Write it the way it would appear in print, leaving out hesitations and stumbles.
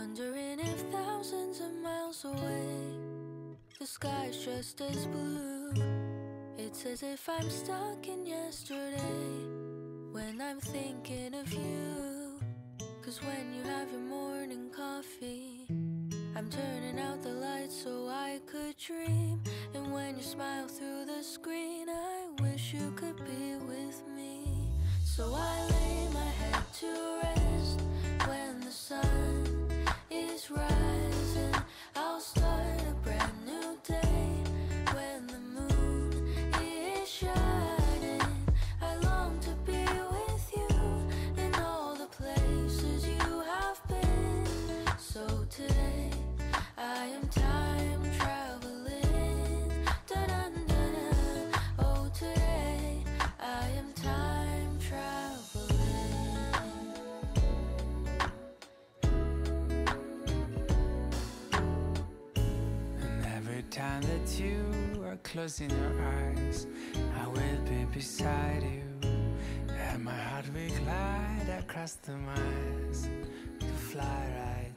Wondering if thousands of miles away the sky's just as blue. It's as if I'm stuck in yesterday when I'm thinking of you. 'Cause when you have your morning coffee, I'm turning out the lights so I could dream. And when you smile through the screen, I wish you could be with me. So I lay my head to rest when the sun is rising. I'll start a brand new day when the moon is shining. I long to be with you in all the places you have been. So today I am time traveling, da-da-da-da. Oh, today I am time traveling. Every time that you are closing your eyes, I will be beside you, and my heart will glide across the miles to fly right